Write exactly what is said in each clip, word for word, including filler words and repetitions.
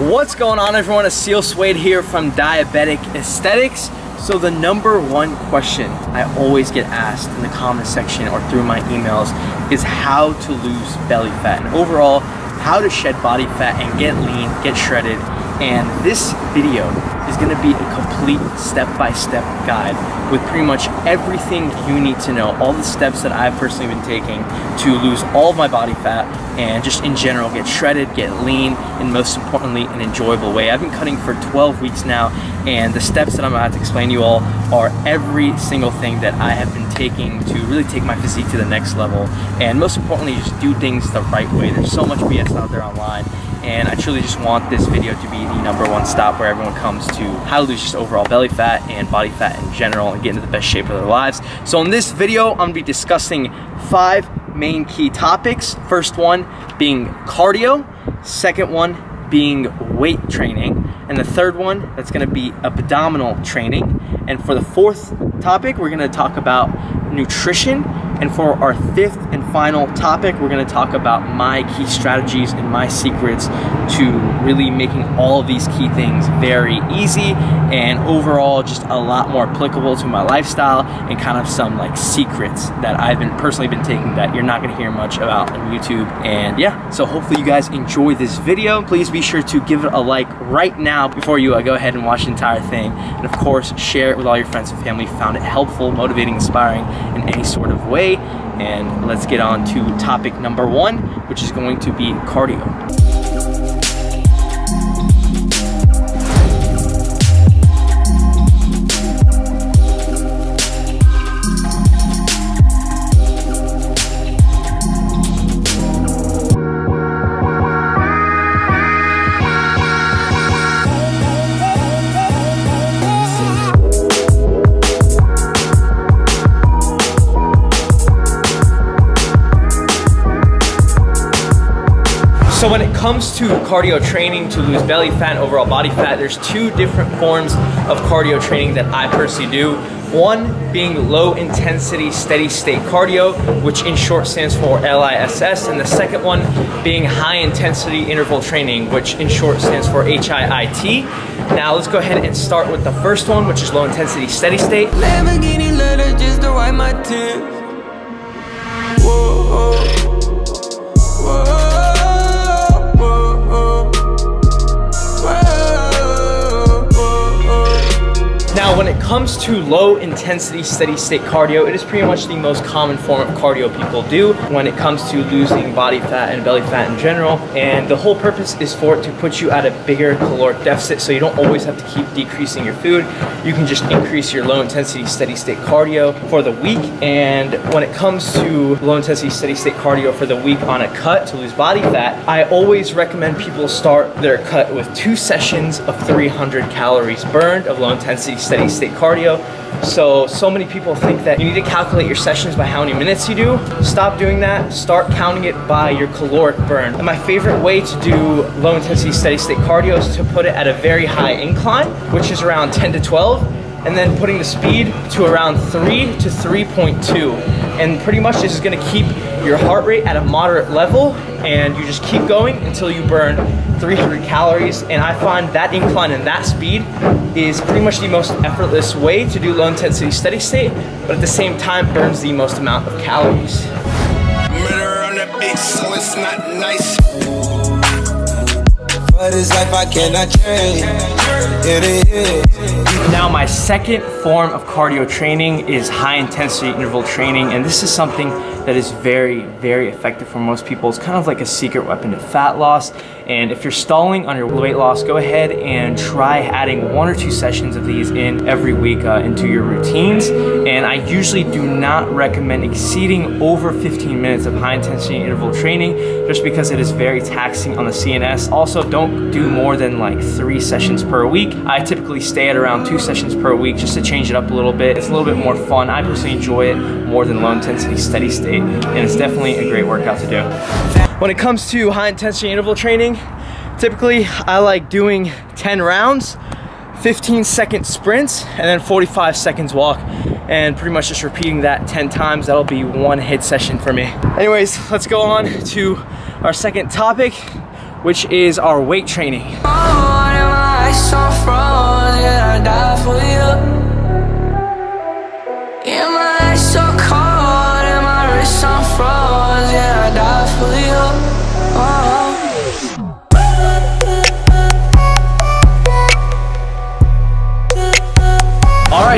What's going on, everyone? Aseel Soueid here from Diabetic Aesthetics. So the number one question I always get asked in the comment section or through my emails is how to lose belly fat, and overall how to shed body fat and get lean, get shredded. And this video is going to be a complete step-by-step guide with pretty much everything you need to know, all the steps that I've personally been taking to lose all of my body fat and just in general get shredded, get lean, and most importantly an enjoyable way. I've been cutting for twelve weeks now, and the steps that I'm about to explain to you all are every single thing that I have been taking to really take my physique to the next level, and most importantly just do things the right way. There's so much B S out there online, and I truly just want this video to be the number one stop where everyone comes to how to lose just overall belly fat and body fat in general and get into the best shape of their lives. So in this video, I'm gonna be discussing five main key topics. First one being cardio, second one being weight training, and the third one that's gonna be abdominal training. And for the fourth topic, we're gonna talk about nutrition. And for our fifth and final topic, we're gonna talk about my key strategies and my secrets to really making all of these key things very easy and overall just a lot more applicable to my lifestyle, and kind of some like secrets that I've been personally been taking that you're not gonna hear much about on YouTube. And yeah, so hopefully you guys enjoy this video. Please be sure to give it a like right now before you uh, go ahead and watch the entire thing. And of course, share it with all your friends and family if you found it helpful, motivating, inspiring in any sort of way. And let's get on to topic number one, which is going to be cardio. So when it comes to cardio training to lose belly fat and overall body fat, there's two different forms of cardio training that I personally do. One being low intensity steady state cardio, which in short stands for LISS, and the second one being high intensity interval training, which in short stands for H I I T. Now let's go ahead and start with the first one, which is low intensity steady state. Lamborghini letter just to wipe my tears. Whoa, whoa, whoa. Now, when it comes to low intensity steady state cardio, it is pretty much the most common form of cardio people do when it comes to losing body fat and belly fat in general. And the whole purpose is for it to put you at a bigger caloric deficit, so you don't always have to keep decreasing your food. You can just increase your low intensity steady state cardio for the week. And when it comes to low intensity steady state cardio for the week on a cut to lose body fat, I always recommend people start their cut with two sessions of three hundred calories burned of low intensity steady steady state cardio. So, so many people think that you need to calculate your sessions by how many minutes you do. Stop doing that. Start counting it by your caloric burn. And my favorite way to do low intensity steady state cardio is to put it at a very high incline, which is around ten to twelve, and then putting the speed to around three to three point two. And pretty much this is gonna keep your heart rate at a moderate level, and you just keep going until you burn three hundred calories. And I find that incline and that speed is pretty much the most effortless way to do low intensity steady state, but at the same time burns the most amount of calories. Murder on the beat, so it's not nice. But it's life I cannot change. Now, my second form of cardio training is high intensity interval training, and this is something that is very, very effective for most people. It's kind of like a secret weapon to fat loss. And if you're stalling on your weight loss, go ahead and try adding one or two sessions of these in every week uh, into your routines. And I usually do not recommend exceeding over fifteen minutes of high intensity interval training, just because it is very taxing on the C N S. Also, don't do more than like three sessions per week. I typically stay at around two sessions per week just to change it up a little bit. It's a little bit more fun. I personally enjoy it more than low intensity steady state, and it's definitely a great workout to do. When it comes to high intensity interval training, typically I like doing ten rounds, fifteen second sprints, and then forty-five seconds walk, and pretty much just repeating that ten times. That'll be one hit session for me. Anyways, let's go on to our second topic, which is our weight training. Alright,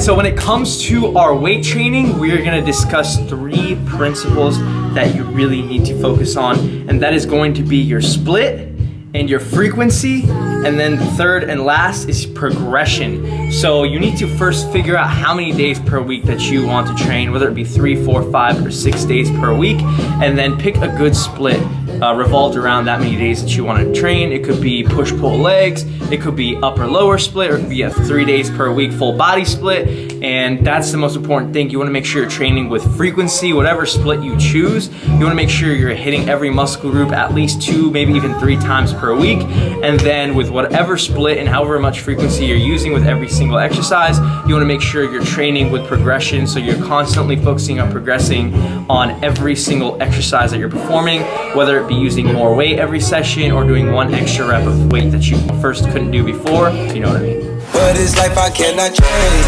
so when it comes to our weight training, we are going to discuss three principles that you really need to focus on, and that is going to be your split and your frequency, and then third and last is progression. So you need to first figure out how many days per week that you want to train, whether it be three, four, five, or six days per week, and then pick a good split uh, revolved around that many days that you want to train. It could be push-pull legs, it could be upper lower split, or it could be a three days per week full body split, and that's the most important thing. You want to make sure you're training with frequency, whatever split you choose. You want to make sure you're hitting every muscle group at least two, maybe even three times per per week, and then with whatever split and however much frequency you're using with every single exercise, you want to make sure you're training with progression, so you're constantly focusing on progressing on every single exercise that you're performing, whether it be using more weight every session or doing one extra rep of weight that you first couldn't do before, if you know what I mean. But it's life I cannot change.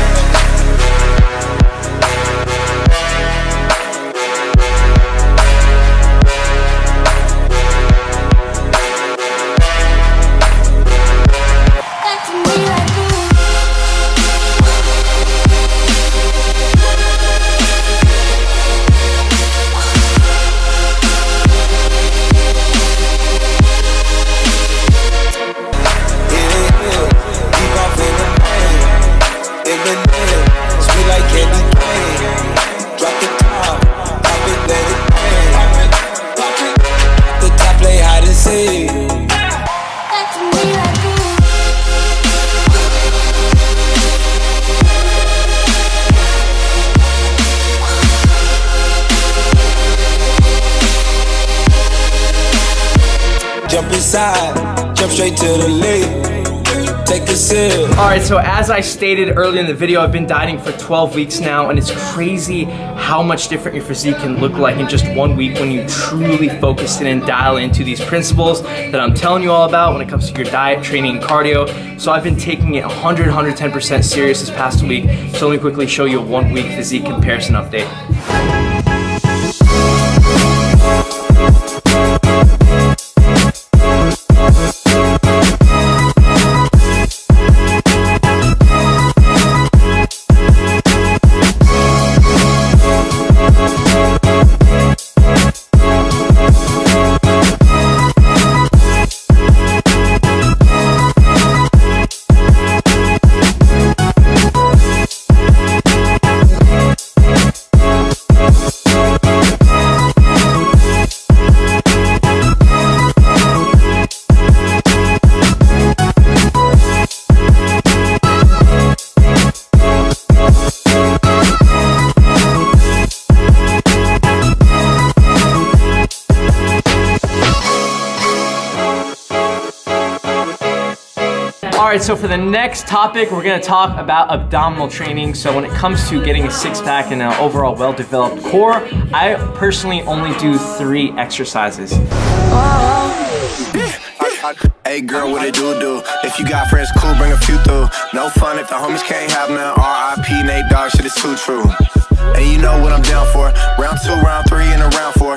Jump straight to the lead. Take a sip. Alright, so as I stated earlier in the video, I've been dieting for twelve weeks now, and it's crazy how much different your physique can look like in just one week when you truly focus in and dial into these principles that I'm telling you all about when it comes to your diet, training, and cardio. So I've been taking it one hundred, one hundred ten percent serious this past week, so let me quickly show you a one week physique comparison update. Alright, so for the next topic, we're going to talk about abdominal training. So when it comes to getting a six-pack and an overall well-developed core, I personally only do three exercises. Hey girl, what it do do? If you got friends, cool, bring a few through. No fun if the homies can't have none. R I P Nate Dogg, shit is too true. And you know what I'm down for. Round two, round three, and a round four.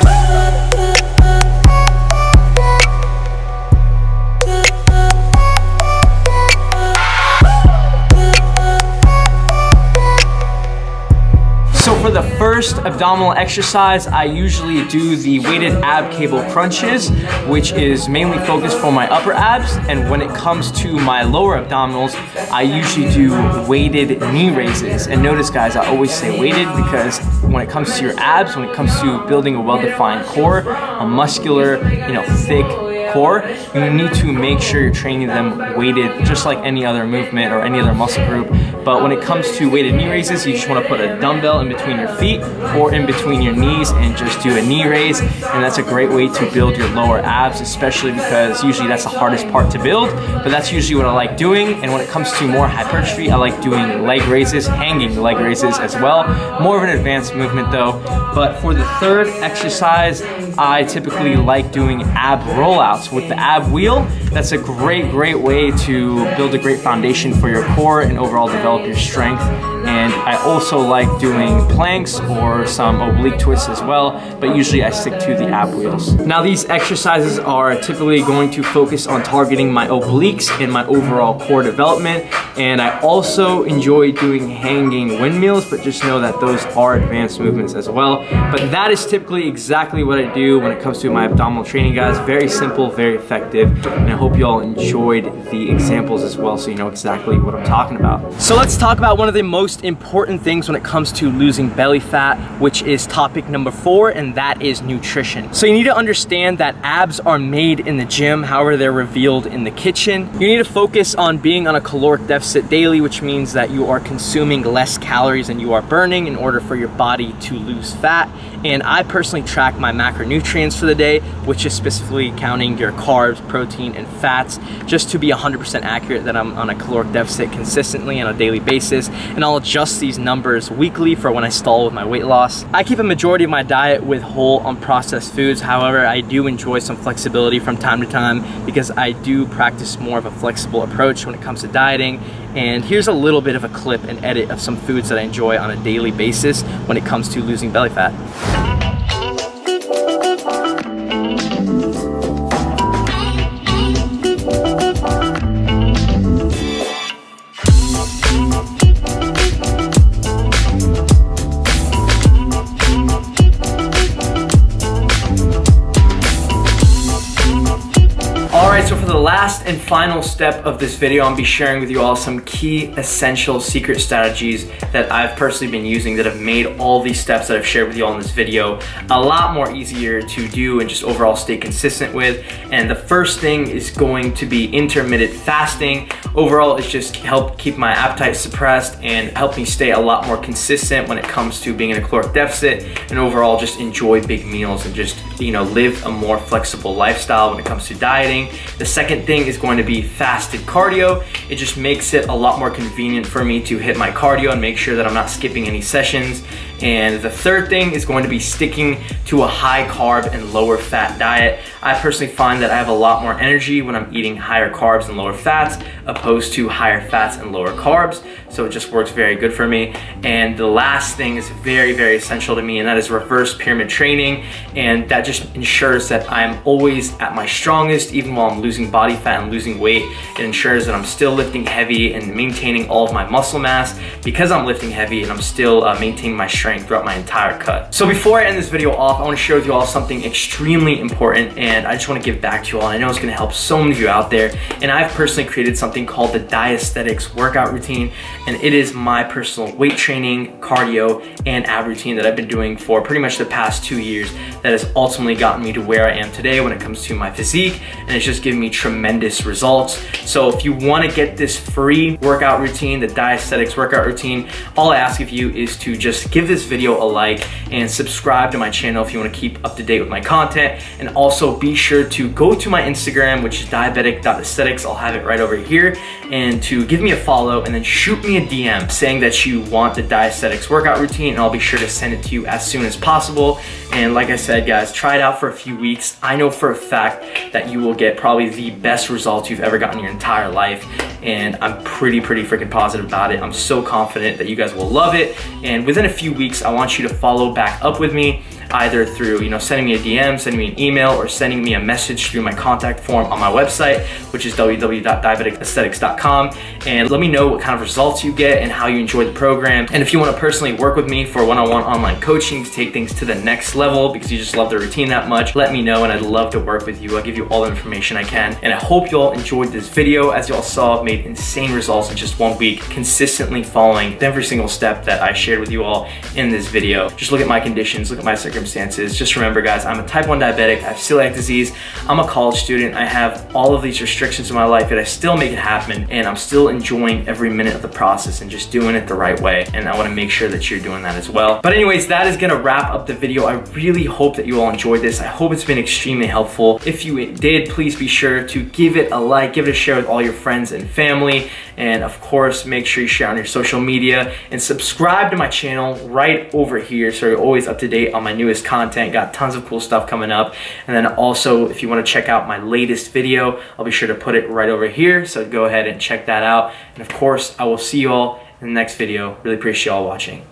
For the first abdominal exercise, I usually do the weighted ab cable crunches, which is mainly focused for my upper abs, and when it comes to my lower abdominals, I usually do weighted knee raises. And notice guys, I always say weighted because when it comes to your abs, when it comes to building a well-defined core, a muscular, you know, thick core, you need to make sure you're training them weighted, just like any other movement or any other muscle group. But when it comes to weighted knee raises, you just want to put a dumbbell in between your feet or in between your knees and just do a knee raise, and that's a great way to build your lower abs, especially because usually that's the hardest part to build, but that's usually what I like doing. And when it comes to more hypertrophy, I like doing leg raises, hanging leg raises as well, more of an advanced movement though. But for the third exercise, I typically like doing ab rollouts. workouts. With the ab wheel, that's a great, great way to build a great foundation for your core and overall develop your strength. And I also like doing planks or some oblique twists as well, but usually I stick to the ab wheels. Now these exercises are typically going to focus on targeting my obliques and my overall core development. And I also enjoy doing hanging windmills, but just know that those are advanced movements as well. But that is typically exactly what I do when it comes to my abdominal training, guys. Very simple, very effective. And I hope you all enjoyed the examples as well, so you know exactly what I'm talking about. So let's talk about one of the most important things when it comes to losing belly fat, which is topic number four, and that is nutrition. So you need to understand that abs are made in the gym, however they're revealed in the kitchen. You need to focus on being on a caloric deficit daily, which means that you are consuming less calories than you are burning in order for your body to lose fat. And I personally track my macronutrients for the day, which is specifically counting your carbs, protein, and fats, just to be one hundred percent accurate that I'm on a caloric deficit consistently on a daily basis. And I'll adjust these numbers weekly for when I stall with my weight loss. I keep a majority of my diet with whole unprocessed foods. However, I do enjoy some flexibility from time to time because I do practice more of a flexible approach when it comes to dieting. And here's a little bit of a clip and edit of some foods that I enjoy on a daily basis when it comes to losing belly fat. Last and final step of this video, I'll be sharing with you all some key essential secret strategies that I've personally been using that have made all these steps that I've shared with you all in this video a lot more easier to do and just overall stay consistent with. And the first thing is going to be intermittent fasting. Overall, it's just helped keep my appetite suppressed and helped me stay a lot more consistent when it comes to being in a caloric deficit, and overall just enjoy big meals and just, you know, live a more flexible lifestyle when it comes to dieting. The second thing is going to be fasted cardio. It just makes it a lot more convenient for me to hit my cardio and make sure that I'm not skipping any sessions. And the third thing is going to be sticking to a high carb and lower fat diet. I personally find that I have a lot more energy when I'm eating higher carbs and lower fats opposed to higher fats and lower carbs. So it just works very good for me. And the last thing is very, very essential to me, and that is reverse pyramid training. And that just ensures that I'm always at my strongest even while I'm losing body fat and losing weight. It ensures that I'm still lifting heavy and maintaining all of my muscle mass because I'm lifting heavy, and I'm still uh, maintaining my strength throughout my entire cut. So before I end this video off, I want to share with you all something extremely important, and I just want to give back to you all. I know it's going to help so many of you out there, and I've personally created something called the Diesthetics Workout Routine, and it is my personal weight training, cardio, and ab routine that I've been doing for pretty much the past two years that has ultimately gotten me to where I am today when it comes to my physique, and it's just given me tremendous results. So if you want to get this free workout routine, the Diesthetics Workout Routine, all I ask of you is to just give this This video a like and subscribe to my channel if you want to keep up to date with my content. And also be sure to go to my Instagram, which is diabetic dot aesthetics. I'll have it right over here, and to give me a follow and then shoot me a D M saying that you want the Diesthetics Workout Routine, and I'll be sure to send it to you as soon as possible. And like I said, guys, try it out for a few weeks. I know for a fact that you will get probably the best results you've ever gotten in your entire life, and I'm pretty pretty freaking positive about it. I'm so confident that you guys will love it, and within a few weeks I want you to follow back up with me, either through, you know, sending me a D M, sending me an email, or sending me a message through my contact form on my website, which is w w w dot diabetic aesthetics dot com, and let me know what kind of results you get and how you enjoy the program. And if you want to personally work with me for one-on-one online coaching to take things to the next level because you just love the routine that much, let me know, and I'd love to work with you. I'll give you all the information I can, and I hope you all enjoyed this video. As you all saw, I've made insane results in just one week, consistently following every single step that I shared with you all in this video. Just look at my conditions, look at my circumstances. Just remember, guys, I'm a type one diabetic, I have celiac disease, I'm a college student, I have all of these restrictions in my life, yet I still make it happen, and I'm still enjoying every minute of the process and just doing it the right way. And I want to make sure that you're doing that as well. But anyways, that is going to wrap up the video. I really hope that you all enjoyed this. I hope it's been extremely helpful. If you did, please be sure to give it a like, give it a share with all your friends and family, And of course, make sure you share on your social media and subscribe to my channel right over here so you're always up to date on my newest content. Got tons of cool stuff coming up. And then also, if you want to check out my latest video, I'll be sure to put it right over here. So go ahead and check that out. And of course, I will see you all in the next video. Really appreciate y'all watching.